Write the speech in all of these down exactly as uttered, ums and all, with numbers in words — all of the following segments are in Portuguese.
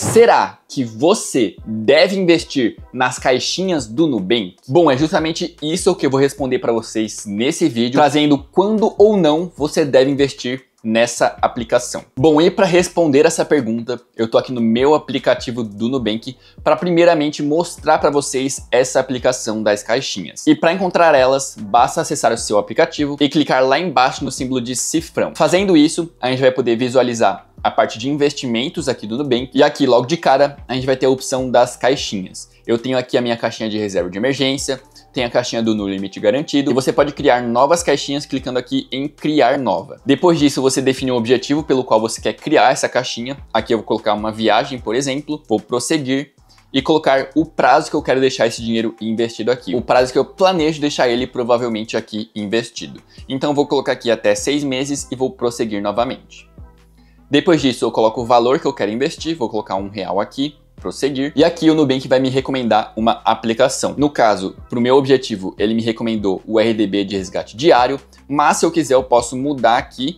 Será que você deve investir nas caixinhas do Nubank? Bom, é justamente isso que eu vou responder para vocês nesse vídeo, trazendo quando ou não você deve investir nessa aplicação. Bom, e para responder essa pergunta, eu tô aqui no meu aplicativo do Nubank para primeiramente mostrar para vocês essa aplicação das caixinhas. E para encontrar elas, basta acessar o seu aplicativo e clicar lá embaixo no símbolo de cifrão. Fazendo isso, a gente vai poder visualizar a parte de investimentos aqui do Nubank. E aqui, logo de cara, a gente vai ter a opção das caixinhas. Eu tenho aqui a minha caixinha de reserva de emergência, tem a caixinha do No Limite Garantido. E você pode criar novas caixinhas clicando aqui em Criar Nova. Depois disso, você define um objetivo pelo qual você quer criar essa caixinha. Aqui eu vou colocar uma viagem, por exemplo. Vou prosseguir e colocar o prazo que eu quero deixar esse dinheiro investido aqui. O prazo que eu planejo deixar ele provavelmente aqui investido. Então, vou colocar aqui até seis meses e vou prosseguir novamente. Depois disso, eu coloco o valor que eu quero investir, vou colocar um real aqui, prosseguir. E aqui o Nubank vai me recomendar uma aplicação. No caso, para o meu objetivo, ele me recomendou o R D B de resgate diário, mas se eu quiser eu posso mudar aqui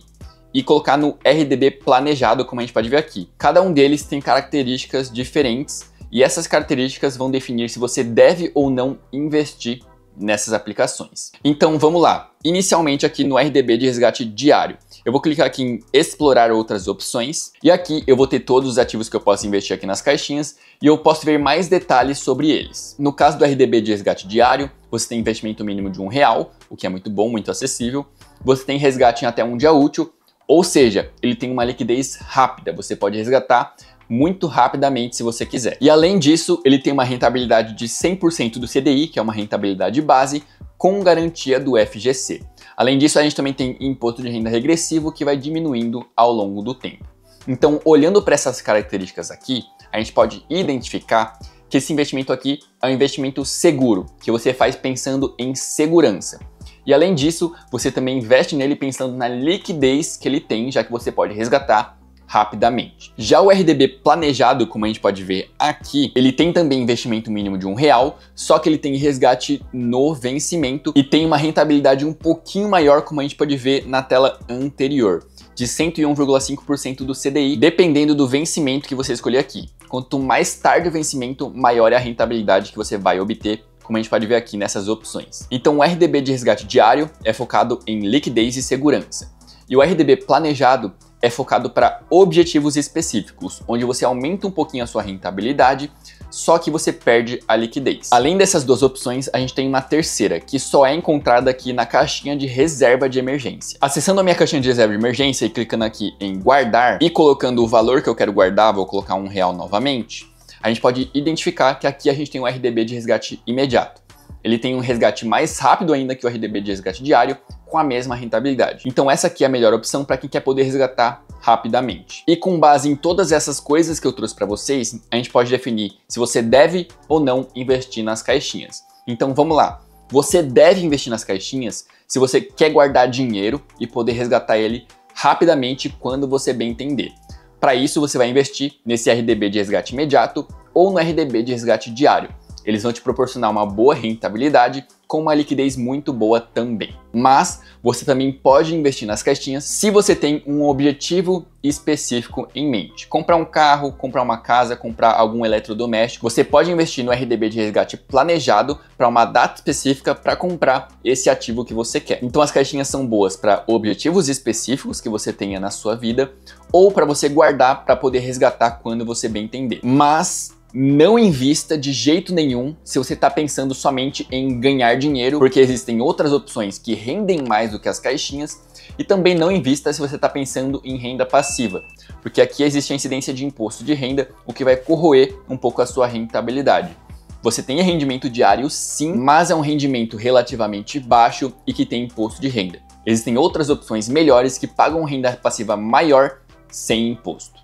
e colocar no R D B planejado, como a gente pode ver aqui. Cada um deles tem características diferentes e essas características vão definir se você deve ou não investir nessas aplicações. Então vamos lá, inicialmente aqui no R D B de resgate diário. Eu vou clicar aqui em explorar outras opções e aqui eu vou ter todos os ativos que eu posso investir aqui nas caixinhas e eu posso ver mais detalhes sobre eles. No caso do R D B de resgate diário, você tem investimento mínimo de um real, o que é muito bom, muito acessível. Você tem resgate em até um dia útil, ou seja, ele tem uma liquidez rápida, você pode resgatar muito rapidamente se você quiser. E além disso, ele tem uma rentabilidade de cem por cento do C D I, que é uma rentabilidade base, com garantia do F G C. Além disso, a gente também tem imposto de renda regressivo, que vai diminuindo ao longo do tempo. Então, olhando para essas características aqui, a gente pode identificar que esse investimento aqui é um investimento seguro, que você faz pensando em segurança. E além disso, você também investe nele pensando na liquidez que ele tem, já que você pode resgatar rapidamente. Já o R D B planejado, como a gente pode ver aqui, ele tem também investimento mínimo de um real, só que ele tem resgate no vencimento e tem uma rentabilidade um pouquinho maior, como a gente pode ver na tela anterior, de cento e um vírgula cinco por cento do C D I, dependendo do vencimento que você escolher aqui. Quanto mais tarde o vencimento, maior é a rentabilidade que você vai obter, como a gente pode ver aqui nessas opções. Então o R D B de resgate diário é focado em liquidez e segurança. E o R D B planejado é focado para objetivos específicos, onde você aumenta um pouquinho a sua rentabilidade, só que você perde a liquidez. Além dessas duas opções, a gente tem uma terceira, que só é encontrada aqui na caixinha de reserva de emergência. Acessando a minha caixinha de reserva de emergência e clicando aqui em guardar e colocando o valor que eu quero guardar, vou colocar um real novamente, a gente pode identificar que aqui a gente tem um R D B de resgate imediato. Ele tem um resgate mais rápido ainda que o R D B de resgate diário, com a mesma rentabilidade. Então essa aqui é a melhor opção para quem quer poder resgatar rapidamente. E com base em todas essas coisas que eu trouxe para vocês, a gente pode definir se você deve ou não investir nas caixinhas. Então vamos lá. Você deve investir nas caixinhas se você quer guardar dinheiro e poder resgatar ele rapidamente quando você bem entender. Para isso você vai investir nesse R D B de resgate imediato ou no R D B de resgate diário. Eles vão te proporcionar uma boa rentabilidade com uma liquidez muito boa também. Mas você também pode investir nas caixinhas se você tem um objetivo específico em mente. Comprar um carro, comprar uma casa, comprar algum eletrodoméstico. Você pode investir no R D B de resgate planejado para uma data específica para comprar esse ativo que você quer. Então as caixinhas são boas para objetivos específicos que você tenha na sua vida ou para você guardar para poder resgatar quando você bem entender. Mas não invista de jeito nenhum se você está pensando somente em ganhar dinheiro, porque existem outras opções que rendem mais do que as caixinhas. E também não invista se você está pensando em renda passiva, porque aqui existe a incidência de imposto de renda, o que vai corroer um pouco a sua rentabilidade. Você tem rendimento diário sim, mas é um rendimento relativamente baixo e que tem imposto de renda. Existem outras opções melhores que pagam renda passiva maior sem imposto.